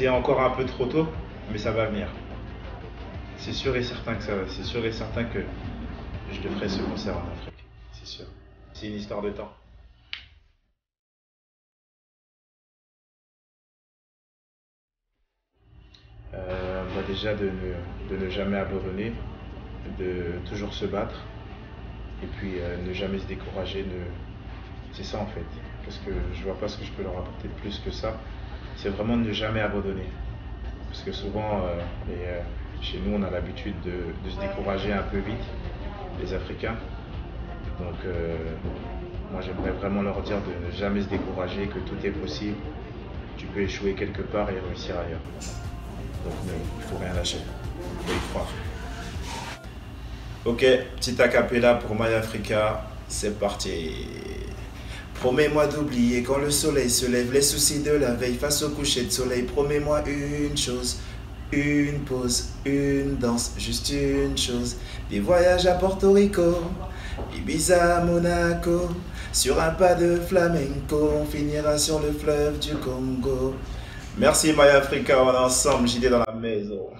C'est encore un peu trop tôt, mais ça va venir. C'est sûr et certain que ça va. C'est sûr et certain que je devrais ce concert en Afrique. C'est sûr. C'est une histoire de temps. Déjà de ne jamais abandonner, de toujours se battre et puis ne jamais se décourager. C'est ça en fait, parce que je vois pas ce que je peux leur apporter de plus que ça. C'est vraiment de ne jamais abandonner, parce que souvent chez nous on a l'habitude de se décourager un peu vite, les Africains. Donc moi j'aimerais vraiment leur dire de ne jamais se décourager, que tout est possible, tu peux échouer quelque part et réussir ailleurs. Donc il ne faut rien lâcher, il faut y croire. Ok, petit acapella pour MyAfrica, c'est parti. Promets-moi d'oublier quand le soleil se lève, les soucis de la veille face au coucher de soleil. Promets-moi une chose, une pause, une danse, juste une chose. Des voyages à Porto Rico, Ibiza, Monaco. Sur un pas de flamenco, on finira sur le fleuve du Congo. Merci MyAfrica, on est ensemble, JD dans la maison.